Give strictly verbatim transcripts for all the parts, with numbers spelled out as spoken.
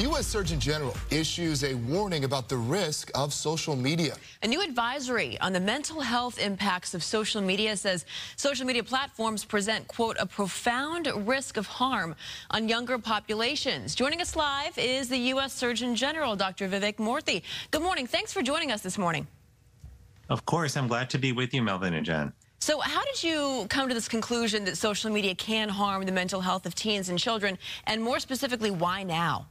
The U S Surgeon General issues a warning about the risk of social media. A new advisory on the mental health impacts of social media says social media platforms present, quote, a profound risk of harm on younger populations. Joining us live is the U S Surgeon General, Doctor Vivek Murthy. Good morning. Thanks for joining us this morning. Of course. I'm glad to be with you, Melvin and Jen. So how did you come to this conclusion that social media can harm the mental health of teens and children, and more specifically, why now?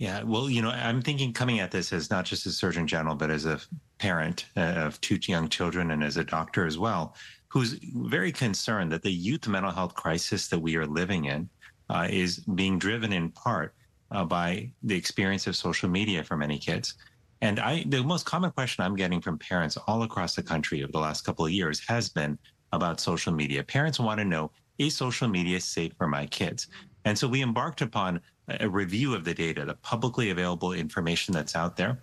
Yeah, well, you know, I'm thinking coming at this as not just as Surgeon General, but as a parent of two young children and as a doctor as well, who's very concerned that the youth mental health crisis that we are living in uh, is being driven in part uh, by the experience of social media for many kids. And I, the most common question I'm getting from parents all across the country over the last couple of years has been about social media. Parents want to know, is social media safe for my kids? And so we embarked upon a review of the data, the publicly available information that's out there.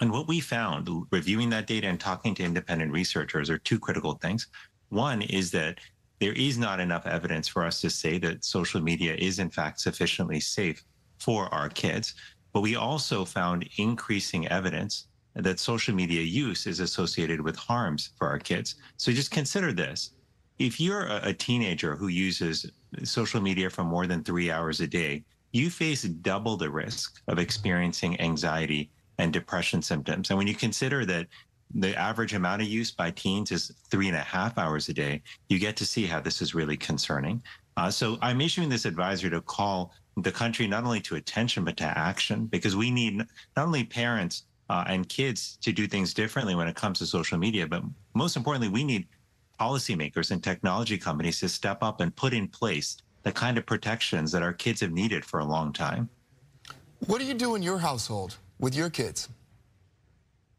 And what we found, reviewing that data and talking to independent researchers, are two critical things. One is that there is not enough evidence for us to say that social media is, in fact, sufficiently safe for our kids. But we also found increasing evidence that social media use is associated with harms for our kids. So just consider this. If you're a teenager who uses social media for more than three hours a day, you face double the risk of experiencing anxiety and depression symptoms. And when you consider that the average amount of use by teens is three and a half hours a day, you get to see how this is really concerning. Uh, so I'm issuing this advisory to call the country not only to attention, but to action, because we need not only parents uh, and kids to do things differently when it comes to social media, but most importantly, we need policymakers and technology companies to step up and put in place the kind of protections that our kids have needed for a long time. What do you do in your household with your kids?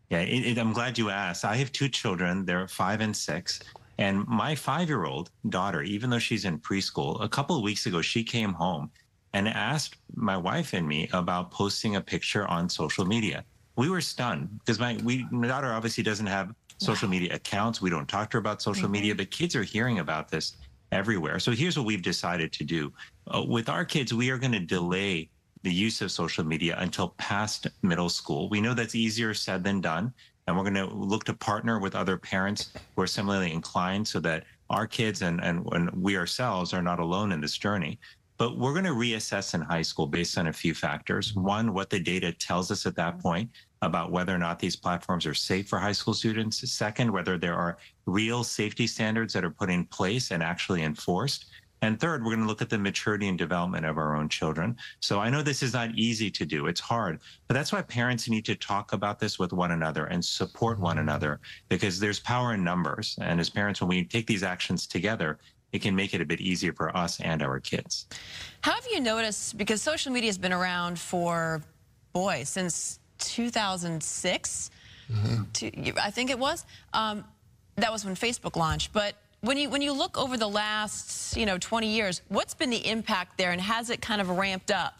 Yeah, it, it, I'm glad you asked. I have two children. They're five and six. And my five-year-old daughter, even though she's in preschool, a couple of weeks ago, she came home and asked my wife and me about posting a picture on social media. We were stunned because my, we, my daughter obviously doesn't have social media accounts. We don't talk to her about social media, but kids are hearing about this everywhere. So here's what we've decided to do. Uh, with our kids, we are going to delay the use of social media until past middle school. We know that's easier said than done, and we're going to look to partner with other parents who are similarly inclined so that our kids and, and, and we ourselves are not alone in this journey. But we're going to reassess in high school based on a few factors. One, what the data tells us at that point about whether or not these platforms are safe for high school students. Second, whether there are real safety standards that are put in place and actually enforced. And third, we're going to look at the maturity and development of our own children. So I know this is not easy to do. It's hard. But that's why parents need to talk about this with one another and support one another, because there's power in numbers. And as parents, when we take these actions together, it can make it a bit easier for us and our kids. How have you noticed, because social media has been around for, boy, since two thousand six, mm-hmm. to, I think it was. Um, that was when Facebook launched. But when you when you look over the last, you know, twenty years, what's been the impact there, and has it kind of ramped up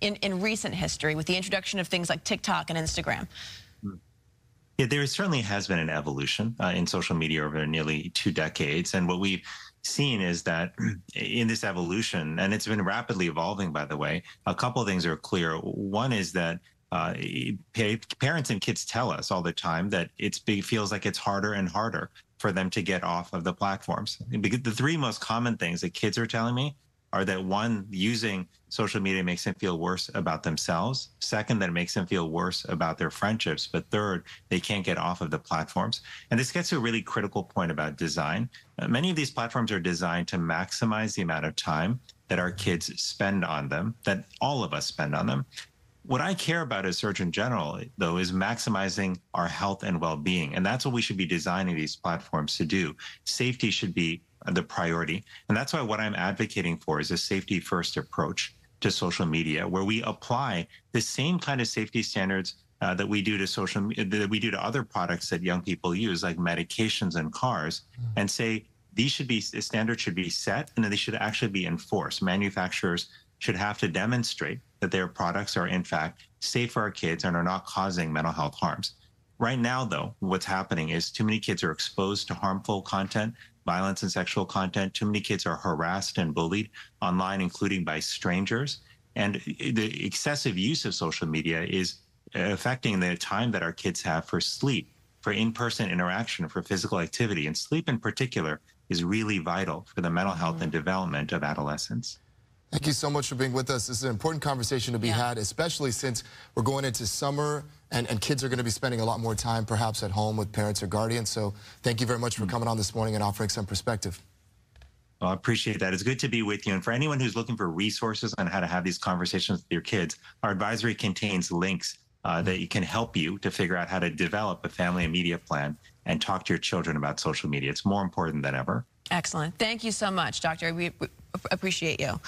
in, in recent history with the introduction of things like TikTok and Instagram? Yeah, there certainly has been an evolution uh, in social media over nearly two decades. And what we've seen is that in this evolution, and it's been rapidly evolving, by the way, a couple of things are clear. One is that Uh, parents and kids tell us all the time that it's, it feels like it's harder and harder for them to get off of the platforms. Because the three most common things that kids are telling me are that, one, using social media makes them feel worse about themselves. Second, that it makes them feel worse about their friendships. But third, they can't get off of the platforms. And this gets to a really critical point about design. Uh, many of these platforms are designed to maximize the amount of time that our kids spend on them, that all of us spend on them. What I care about as Surgeon General, though, is maximizing our health and well-being. And that's what we should be designing these platforms to do. Safety should be the priority. And that's why what I'm advocating for is a safety-first approach to social media, where we apply the same kind of safety standards uh, that we do to social, that we do to other products that young people use, like medications and cars, and say these should be, the standard should be set, and then they should actually be enforced. Manufacturers should have to demonstrate that their products are, in fact, safe for our kids and are not causing mental health harms. Right now, though, what's happening is too many kids are exposed to harmful content, violence and sexual content. Too many kids are harassed and bullied online, including by strangers. And the excessive use of social media is affecting the time that our kids have for sleep, for in-person interaction, for physical activity. And sleep in particular is really vital for the mental health and development of adolescents. Thank you so much for being with us. This is an important conversation to be yeah. had, especially since we're going into summer and, and kids are going to be spending a lot more time perhaps at home with parents or guardians. So thank you very much for mm-hmm. coming on this morning and offering some perspective. Well, I appreciate that. It's good to be with you. And for anyone who's looking for resources on how to have these conversations with your kids, our advisory contains links uh, that can help you to figure out how to develop a family and media plan and talk to your children about social media. It's more important than ever. Excellent. Thank you so much, Doctor. We appreciate you.